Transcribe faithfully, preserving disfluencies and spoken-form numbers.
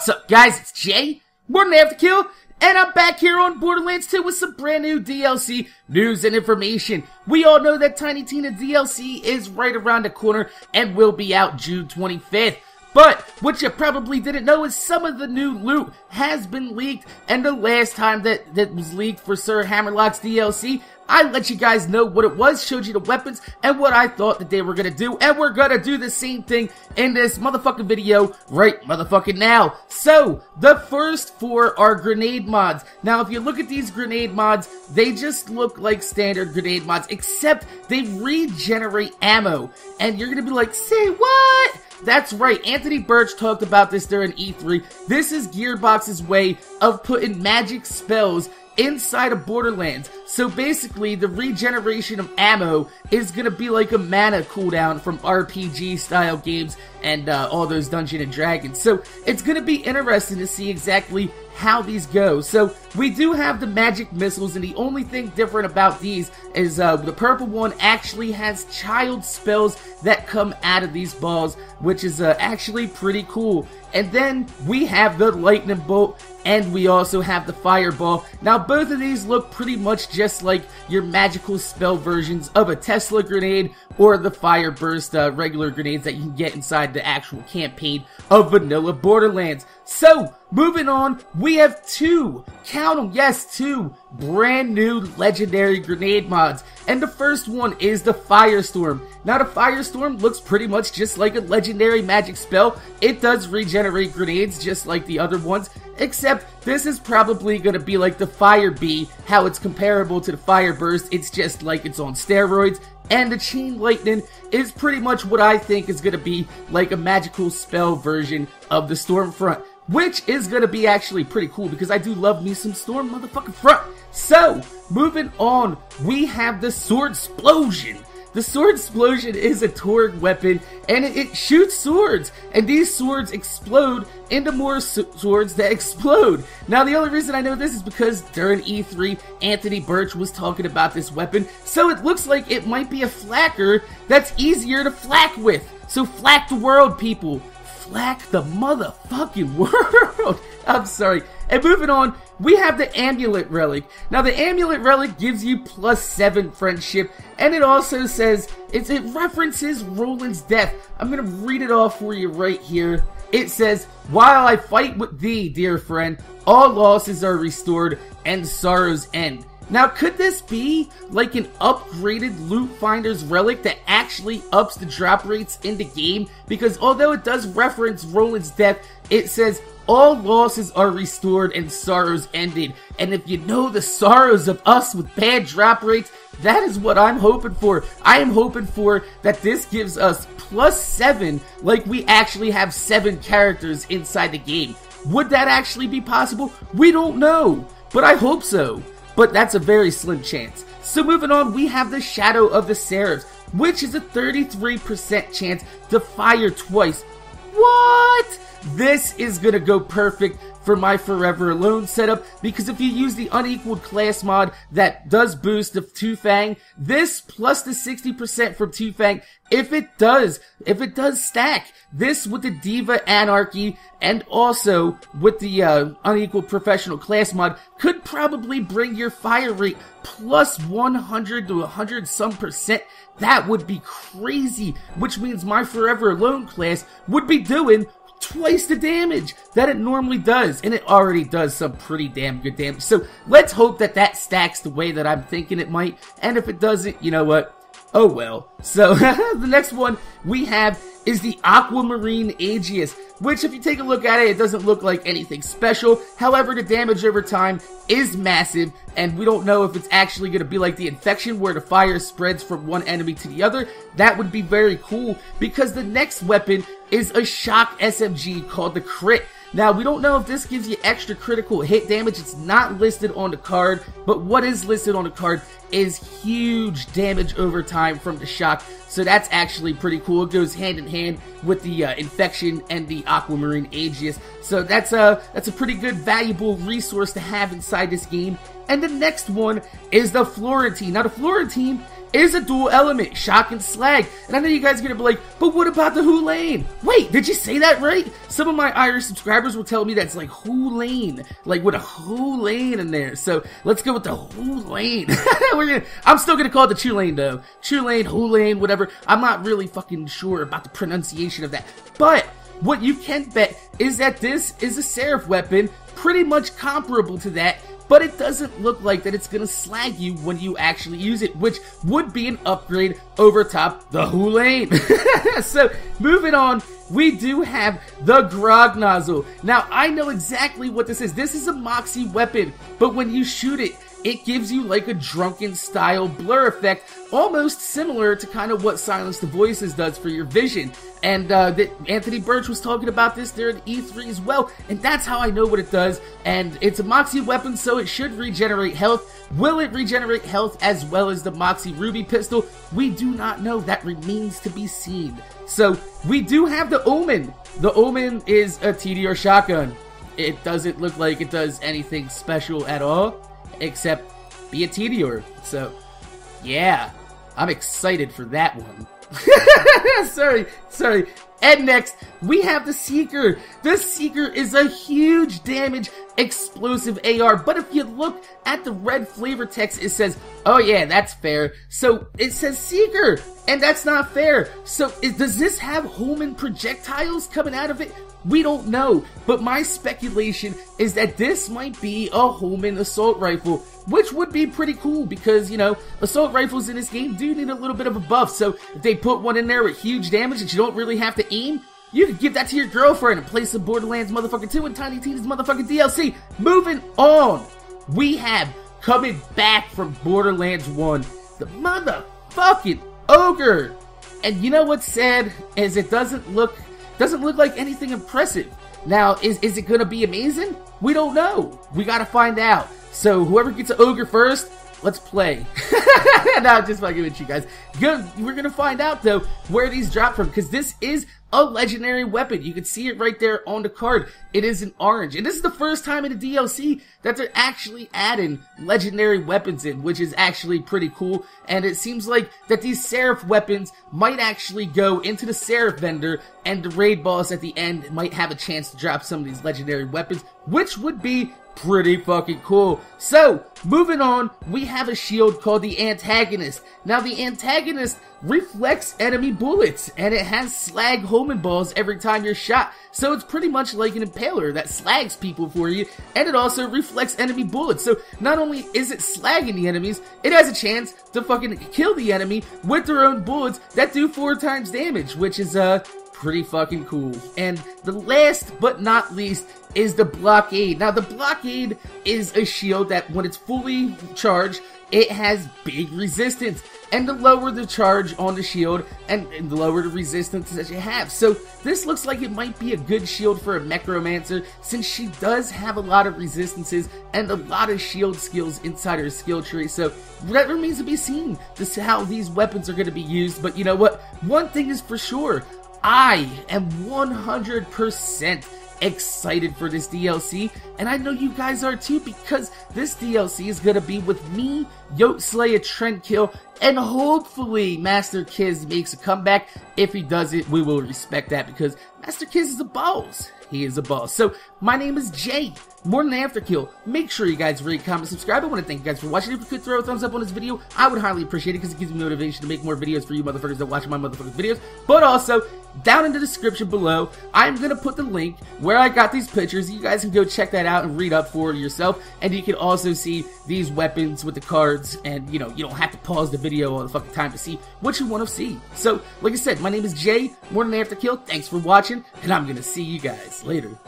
What's up, guys? It's Jay, MorninAfterKill, and I'm back here on Borderlands two with some brand new D L C news and information. We all know that Tiny Tina D L C is right around the corner and will be out June twenty-fifth. But what you probably didn't know is some of the new loot has been leaked, and the last time that, that was leaked for Sir Hammerlock's D L C, I let you guys know what it was, showed you the weapons, and what I thought that they were gonna do, and we're gonna do the same thing in this motherfucking video right motherfucking now. So, the first four are grenade mods. Now, if you look at these grenade mods, they just look like standard grenade mods, except they regenerate ammo, and you're gonna be like, say what? That's right, Anthony Birch talked about this during E three. This is Gearbox's way of putting magic spells inside of Borderlands. So basically, the regeneration of ammo is gonna be like a mana cooldown from R P G style games and uh, all those Dungeons and Dragons. So it's gonna be interesting to see exactly how these go. So we do have the magic missiles, and the only thing different about these is uh, the purple one actually has child spells that come out of these balls, which is uh, actually pretty cool. And then we have the lightning bolt, and we also have the fireball. Now both of these look pretty much just like your magical spell versions of a Tesla grenade or the fire burst uh, regular grenades that you can get inside the actual campaign of vanilla Borderlands. So moving on, we have two, count them, yes, two brand new legendary grenade mods, and the first one is the Firestorm. Now the Firestorm looks pretty much just like a legendary magic spell. It does regenerate grenades just like the other ones, except this is probably going to be like the Fire Bee, how it's comparable to the Fire Burst, it's just like it's on steroids. And the Chain Lightning is pretty much what I think is going to be like a magical spell version of the Stormfront, which is going to be actually pretty cool because I do love me some Storm motherfucking front. So, moving on, we have the Swordsplosion. The Swordsplosion is a Torg weapon, and it, it shoots swords, and these swords explode into more swords that explode. Now the only reason I know this is because during E three, Anthony Birch was talking about this weapon, so it looks like it might be a flacker that's easier to flack with. So flack the world, people. Flack the motherfucking world. I'm sorry. And moving on, we have the Amulet Relic. Now the Amulet Relic gives you plus seven friendship, and it also says, it's, it references Roland's death. I'm gonna read it off for you right here. It says, "While I fight with thee, dear friend, all losses are restored and sorrows end." Now could this be like an upgraded loot finder's relic that actually ups the drop rates in the game? Because although it does reference Roland's death, it says all losses are restored and sorrows ended. And if you know the sorrows of us with bad drop rates, that is what I'm hoping for. I am hoping for that this gives us plus seven, like we actually have seven characters inside the game. Would that actually be possible? We don't know, but I hope so. But that's a very slim chance. So moving on, we have the Shadow of the Seraphs, which is a thirty-three percent chance to fire twice. What? This is gonna go perfect for my Forever Alone setup, because if you use the Unequaled class mod that does boost the two fang, this plus the sixty percent from two fang, if it does, if it does stack, this with the D.Va Anarchy and also with the uh, Unequaled professional class mod could probably bring your fire rate plus one hundred to one hundred some percent. That would be crazy, which means my Forever Alone class would be doing twice the damage that it normally does, and it already does some pretty damn good damage. So let's hope that that stacks the way that I'm thinking it might, and if it doesn't, you know what, oh well. So the next one we have is the Aquamarine Aegis, which if you take a look at it, it doesn't look like anything special. However, the damage over time is massive, and we don't know if it's actually going to be like the infection where the fire spreads from one enemy to the other. That would be very cool, because the next weapon is a shock S M G called the Crit. Now we don't know if this gives you extra critical hit damage. It's not listed on the card, but what is listed on the card is huge damage over time from the shock, so that's actually pretty cool. It goes hand in hand with the uh, infection and the Aquamarine Aegis, so that's a, that's a pretty good valuable resource to have inside this game. And the next one is the Florentine. Now the Florentine is a dual element, shock and slag. And I know you guys are gonna be like, but what about the Hulane? Wait, did you say that right? Some of my Irish subscribers will tell me that's like Hulane, like with a Hulane in there. So let's go with the Hulane. We're gonna, I'm still gonna call it the Chulane though. Chulane, Hulane, whatever. I'm not really fucking sure about the pronunciation of that. But what you can bet is that this is a Seraph weapon, pretty much comparable to that, but it doesn't look like that it's going to slag you when you actually use it, which would be an upgrade over top the Hulane. So, moving on, we do have the Grog Nozzle. Now, I know exactly what this is. This is a Moxie weapon, but when you shoot it, it gives you like a drunken style blur effect, almost similar to kind of what Silence the Voices does for your vision. And uh, that Anthony Birch was talking about this there at E three as well, and that's how I know what it does. And it's a Moxie weapon, so it should regenerate health. Will it regenerate health as well as the Moxie Ruby Pistol? We do not know. That remains to be seen. So we do have the Omen. The Omen is a T D R shotgun. It doesn't look like it does anything special at all, except be a T D R. So, yeah, I'm excited for that one. sorry, sorry. And next, we have the Seeker. The Seeker is a huge damage explosive A R, but if you look at the red flavor text, it says, oh yeah, that's fair. So it says Seeker, and that's not fair. So is, does this have Holman projectiles coming out of it? We don't know, but my speculation is that this might be a Holman assault rifle, which would be pretty cool because, you know, assault rifles in this game do need a little bit of a buff, so if they put one in there with huge damage that you don't really have to aim, you could give that to your girlfriend and play some Borderlands motherfucking two and Tiny Tina's motherfucking D L C. Moving on, we have, coming back from Borderlands one, the motherfucking Ogre. And you know what's sad is it doesn't look... Doesn't look like anything impressive. Now, is, is it gonna be amazing? We don't know. We gotta find out. So, whoever gets an Ogre first, let's play. No, just fucking with you guys. Good. We're gonna find out, though, where these drop from, because this is a legendary weapon. You can see it right there on the card. It is an orange. And this is the first time in the D L C that they're actually adding legendary weapons in, which is actually pretty cool. And it seems like that these Seraph weapons might actually go into the Seraph vendor, and the raid boss at the end might have a chance to drop some of these legendary weapons, which would be pretty fucking cool. So, moving on, we have a shield called the Antagonist. Now, the Antagonist reflects enemy bullets, and it has slag Holman balls every time you're shot. So it's pretty much like an impaler that slags people for you, and it also reflects enemy bullets. So not only is it slagging the enemies, it has a chance to fucking kill the enemy with their own bullets that do four times damage, which is, uh... pretty fucking cool. And the last but not least is the Blockade. Now the Blockade is a shield that when it's fully charged, it has big resistance. And the lower the charge on the shield, and, and the lower the resistance that you have. So this looks like it might be a good shield for a Mecromancer, since she does have a lot of resistances and a lot of shield skills inside her skill tree. So that remains to be seen, just how these weapons are going to be used. But you know what? One thing is for sure. I am one hundred percent excited for this D L C, and I know you guys are too, because this D L C is going to be with me, Yote Slayer, Trendkill, and hopefully Master Kiz makes a comeback. If he doesn't, we will respect that, because Master Kiz is a boss. He is a boss. So, my name is Jay, MorninAfterKill. Make sure you guys rate, comment, subscribe. I want to thank you guys for watching. If you could throw a thumbs up on this video, I would highly appreciate it, because it gives me motivation to make more videos for you motherfuckers that watch my motherfuckers videos. But also, down in the description below, I'm going to put the link where I got these pictures. You guys can go check that out and read up for yourself. And you can also see these weapons with the cards. And, you know, you don't have to pause the video all the fucking time to see what you want to see. So, like I said, my name is Jay, MorninAfterKill. Thanks for watching, and I'm going to see you guys later.